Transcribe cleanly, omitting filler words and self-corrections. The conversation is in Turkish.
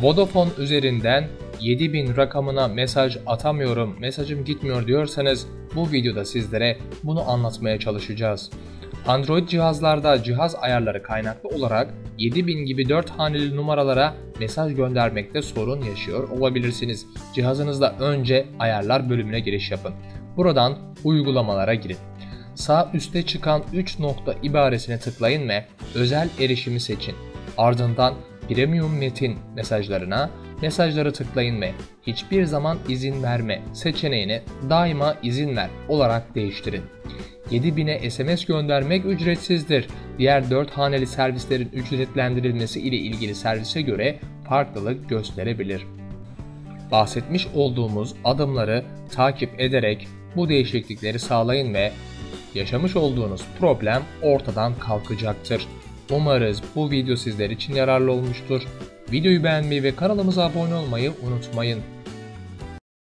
Vodafone üzerinden 7000 rakamına mesaj atamıyorum, mesajım gitmiyor diyorsanız bu videoda sizlere bunu anlatmaya çalışacağız. Android cihazlarda cihaz ayarları kaynaklı olarak 7000 gibi 4 haneli numaralara mesaj göndermekte sorun yaşıyor olabilirsiniz. Cihazınızda önce ayarlar bölümüne giriş yapın. Buradan uygulamalara girin. Sağ üstte çıkan 3 nokta ibaresine tıklayın ve özel erişimi seçin. Ardından Premium metin mesajlara tıklayın ve hiçbir zaman izin verme seçeneğini daima izin ver olarak değiştirin. 7000'e SMS göndermek ücretsizdir. Diğer 4 haneli servislerin ücretlendirilmesi ile ilgili servise göre farklılık gösterebilir. Bahsetmiş olduğumuz adımları takip ederek bu değişiklikleri sağlayın ve yaşamış olduğunuz problem ortadan kalkacaktır. Umarız bu video sizler için yararlı olmuştur. Videoyu beğenmeyi ve kanalımıza abone olmayı unutmayın.